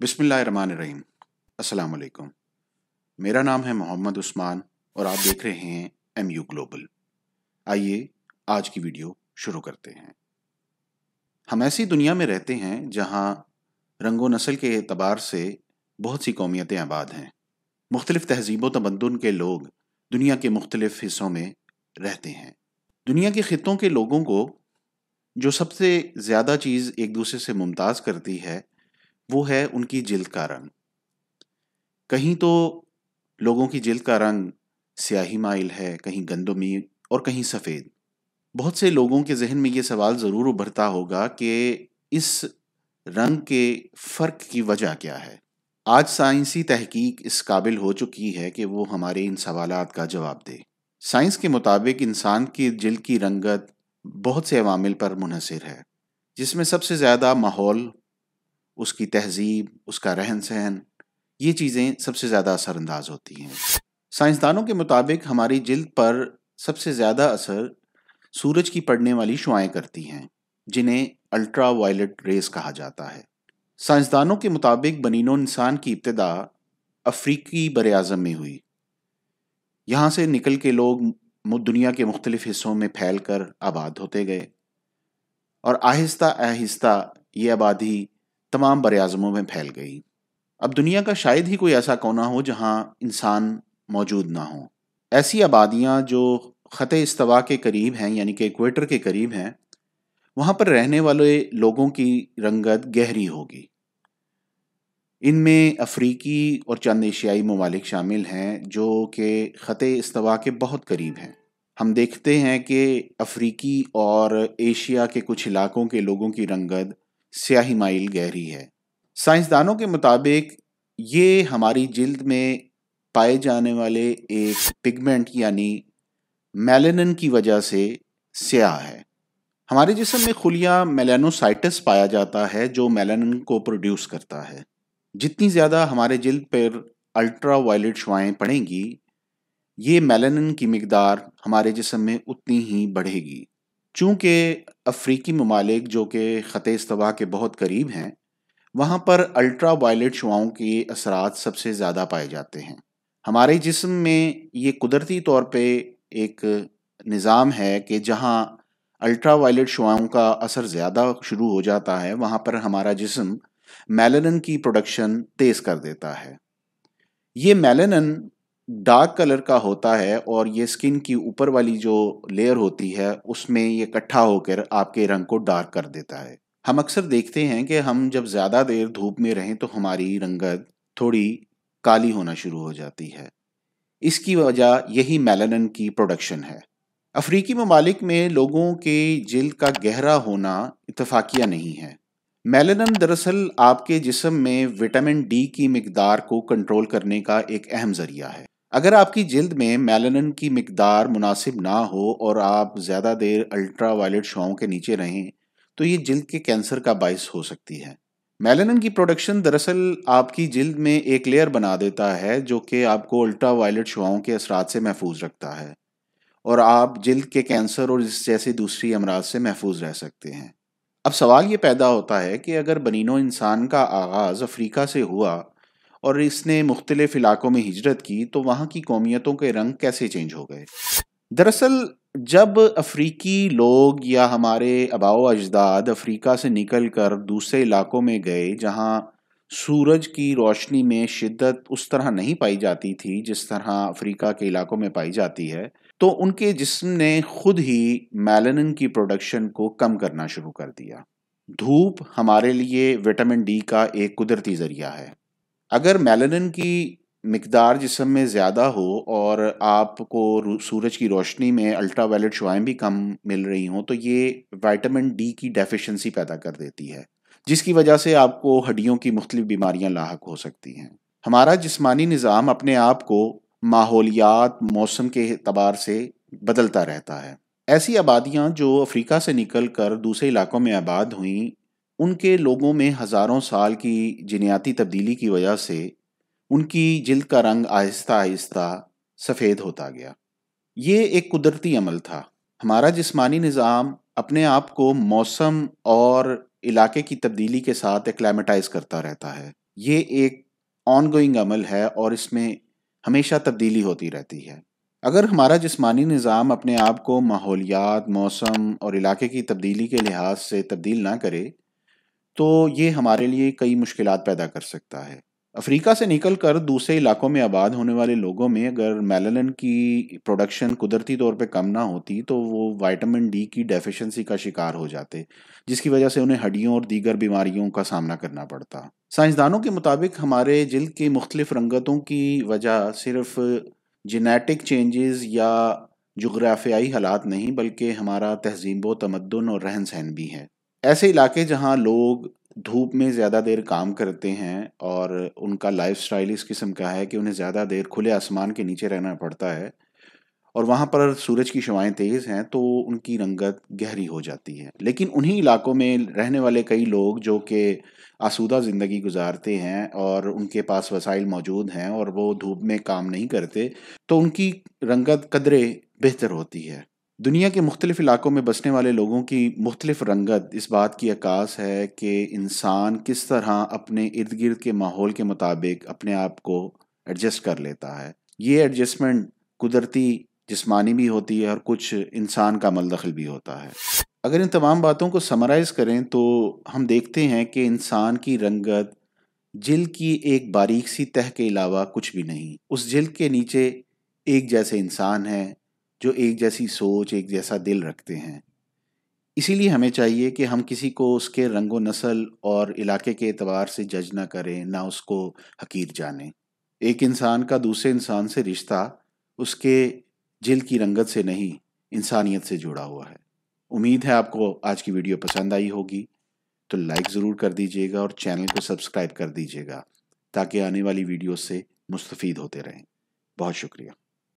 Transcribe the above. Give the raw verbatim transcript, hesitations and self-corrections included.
बिस्मिल्लाहिर्रहमानिर्रहीम। अस्सलाम वालेकुम। मेरा नाम है मोहम्मद उस्मान और आप देख रहे हैं एमयू ग्लोबल। आइए आज की वीडियो शुरू करते हैं। हम ऐसी दुनिया में रहते हैं जहां रंगो नस्ल के एतबार से बहुत सी कौमियतें आबाद हैं। मुख्तलिफ तहजीबों तमद्दुन के लोग दुनिया के मुख्तलिफ हिस्सों में रहते हैं। दुनिया के खित्तों के लोगों को जो सबसे ज़्यादा चीज़ एक दूसरे से मुमताज़ करती है वो है उनकी जिल्द का रंग। कहीं तो लोगों की जिल्द का रंग स्याही माइल है, कहीं गंदमी और कहीं सफ़ेद। बहुत से लोगों के जहन में ये सवाल ज़रूर उभरता होगा कि इस रंग के फ़र्क की वजह क्या है। आज साइंसी तहकीक इस काबिल हो चुकी है कि वो हमारे इन सवालात का जवाब दे। साइंस के मुताबिक इंसान की जिल्द की रंगत बहुत से अवामिल पर मुनहसर है, जिसमें सबसे ज़्यादा माहौल, उसकी तहजीब, उसका रहन सहन, ये चीज़ें सबसे ज़्यादा असरअंदाज होती हैं। साइंसदानों के मुताबिक हमारी जिल्द पर सबसे ज़्यादा असर सूरज की पड़ने वाली शुआएँ करती हैं, जिन्हें अल्ट्रा वायल्ट रेस कहा जाता है। साइंसदानों के मुताबिक बनीनो इंसान की इब्तिदा अफ्रीकी बरे आज़म में हुई। यहाँ से निकल के लोग दुनिया के मुख्तलिफ हिस्सों में फैल कर आबाद होते गए और आहिस्ता आहिस्ता ये आबादी तमाम बरे आज़मों में फैल गई। अब दुनिया का शायद ही कोई ऐसा कोना हो जहाँ इंसान मौजूद ना हो। ऐसी आबादियाँ जो ख़ते इस्तवा के करीब हैं, यानी कि इक्वेटर के करीब हैं, वहाँ पर रहने वाले लोगों की रंगत गहरी होगी। इनमें अफ्रीकी और चंद एशियाई ममालिक शामिल हैं जो कि ख़ते इस्तवा के बहुत करीब हैं। हम देखते हैं कि अफ्रीकी और एशिया के कुछ इलाकों के लोगों की रंगत स्याही माइल गहरी है। साइंसदानों के मुताबिक ये हमारी जिल्द में पाए जाने वाले एक पिगमेंट यानी मेलानिन की वजह से स्याह है। हमारे जिस्म में खुलिया मेलानोसाइट्स पाया जाता है जो मेलानिन को प्रोड्यूस करता है। जितनी ज़्यादा हमारे जिल्द पर अल्ट्रा वायल्ट शुआएँ पड़ेंगी, ये मेलानिन की मकदार हमारे जिस्म में उतनी ही बढ़ेगी। चूँकि अफ्रीकी ममालिक जो कि ख़ते इस्तवा के बहुत करीब हैं, वहाँ पर अल्ट्रा वायल्ट शुआओं के असरात सबसे ज़्यादा पाए जाते हैं। हमारे जिस्म में ये कुदरती तौर पर एक निज़ाम है कि जहाँ अल्ट्रा वायल्ट शुआओं का असर ज़्यादा शुरू हो जाता है, वहाँ पर हमारा जिस्म मेलानिन की प्रोडक्शन तेज़ कर देता है। ये मेलानिन डार्क कलर का होता है और ये स्किन की ऊपर वाली जो लेयर होती है उसमें ये इकट्ठा होकर आपके रंग को डार्क कर देता है। हम अक्सर देखते हैं कि हम जब ज़्यादा देर धूप में रहें तो हमारी रंगत थोड़ी काली होना शुरू हो जाती है। इसकी वजह यही मेलानिन की प्रोडक्शन है। अफ्रीकी ममालिक में लोगों के जिल्द का गहरा होना इत्तफाकिया नहीं है। मेलानिन दरअसल आपके जिस्म में विटामिन डी की मकदार को कंट्रोल करने का एक अहम ज़रिया है। अगर आपकी जिल्द में मेलानिन की मकदार मुनासिब ना हो और आप ज़्यादा देर अल्ट्रा वायल्ट शुआओं के नीचे रहें तो ये जिल्द के कैंसर का बायस हो सकती है। मेलानिन की प्रोडक्शन दरअसल आपकी जिल्द में एक लेयर बना देता है जो कि आपको अल्ट्रा वायल्ट शुआओं के असरात से महफूज रखता है और आप जिल्द के कैंसर और इस जैसे दूसरी अमराज से महफूज रह सकते हैं। अब सवाल ये पैदा होता है कि अगर बनीनो इंसान का आगाज़ अफ्रीका से हुआ और इसने मुख्तलिफ इलाकों में हिजरत की तो वहाँ की कौमियतों के रंग कैसे चेंज हो गए। दरअसल जब अफ्रीकी लोग या हमारे आबाओ अजदाद अफ्रीका से निकल कर दूसरे इलाकों में गए जहाँ सूरज की रोशनी में शिद्दत उस तरह नहीं पाई जाती थी जिस तरह अफ्रीका के इलाकों में पाई जाती है, तो उनके जिस्म ने खुद ही मेलानिन की प्रोडक्शन को कम करना शुरू कर दिया। धूप हमारे लिए विटामिन डी का एक कुदरती ज़रिया है। अगर मेलानिन की मकदार जिस्म में ज़्यादा हो और आपको सूरज की रोशनी में अल्ट्रा वायल्ट शुआएँ भी कम मिल रही हों तो ये विटामिन डी की डेफिशिएंसी पैदा कर देती है, जिसकी वजह से आपको हड्डियों की मुख्तलिफ बीमारियाँ लाहक हो सकती हैं। हमारा जिस्मानी निज़ाम अपने आप को माहौलियात, मौसम के एतबार से बदलता रहता है। ऐसी आबादियाँ जो अफ्रीका से निकल कर दूसरे इलाकों में आबाद हुईं, उनके लोगों में हज़ारों साल की जिनयाती तब्दीली की वजह से उनकी जिल्द का रंग आहिस्ता आहिस्ता सफ़ेद होता गया। ये एक कुदरती अमल था। हमारा जिस्मानी निज़ाम अपने आप को मौसम और इलाके की तब्दीली के साथ एक्लेमेटाइज करता रहता है। ये एक ऑनगोइंग अमल है और इसमें हमेशा तब्दीली होती रहती है। अगर हमारा जिस्मानी निज़ाम अपने आप को माहौलियात, मौसम और इलाके की तब्दीली के लिहाज से तब्दील ना करे तो ये हमारे लिए कई मुश्किलात पैदा कर सकता है। अफ्रीका से निकलकर दूसरे इलाकों में आबाद होने वाले लोगों में अगर मेलानिन की प्रोडक्शन कुदरती तौर पे कम ना होती तो वो विटामिन डी की डेफिशिएंसी का शिकार हो जाते, जिसकी वजह से उन्हें हड्डियों और दीगर बीमारियों का सामना करना पड़ता। साइंसदानों के मुताबिक हमारे जिल्द की मुख्तलिफ रंगतों की वजह सिर्फ जेनेटिक चेंजेस या जुग्राफियाई हालात नहीं बल्कि हमारा तहजीब, तमद्दुन और रहन सहन भी है। ऐसे इलाके जहाँ लोग धूप में ज़्यादा देर काम करते हैं और उनका लाइफस्टाइल इस किस्म का है कि उन्हें ज़्यादा देर खुले आसमान के नीचे रहना पड़ता है और वहाँ पर सूरज की शवाएँ तेज़ हैं, तो उनकी रंगत गहरी हो जाती है। लेकिन उन्हीं इलाकों में रहने वाले कई लोग जो कि आसूदा ज़िंदगी गुजारते हैं और उनके पास वसाइल मौजूद हैं और वो धूप में काम नहीं करते, तो उनकी रंगत कदरे बेहतर होती है। दुनिया के मुख्तलिफ इलाकों में बसने वाले लोगों की मुख्तलिफ रंगत इस बात की अक्कास है कि इंसान किस तरह अपने इर्द गिर्द के माहौल के मुताबिक अपने आप को एडजस्ट कर लेता है। ये एडजस्टमेंट कुदरती जिस्मानी भी होती है और कुछ इंसान का अमल दखल भी होता है। अगर इन तमाम बातों को समराइज़ करें तो हम देखते हैं कि इंसान की रंगत जिल्द की एक बारीक सी तह के अलावा कुछ भी नहीं। उस जिल्द के नीचे एक जैसे इंसान हैं जो एक जैसी सोच, एक जैसा दिल रखते हैं। इसीलिए हमें चाहिए कि हम किसी को उसके रंगो नस्ल और इलाके के एतबार से जज ना करें, ना उसको हकीर जानें। एक इंसान का दूसरे इंसान से रिश्ता उसके जिल्द की रंगत से नहीं, इंसानियत से जुड़ा हुआ है। उम्मीद है आपको आज की वीडियो पसंद आई होगी, तो लाइक ज़रूर कर दीजिएगा और चैनल को सब्सक्राइब कर दीजिएगा ताकि आने वाली वीडियो से मुस्तफ़ीद होते रहें। बहुत शुक्रिया।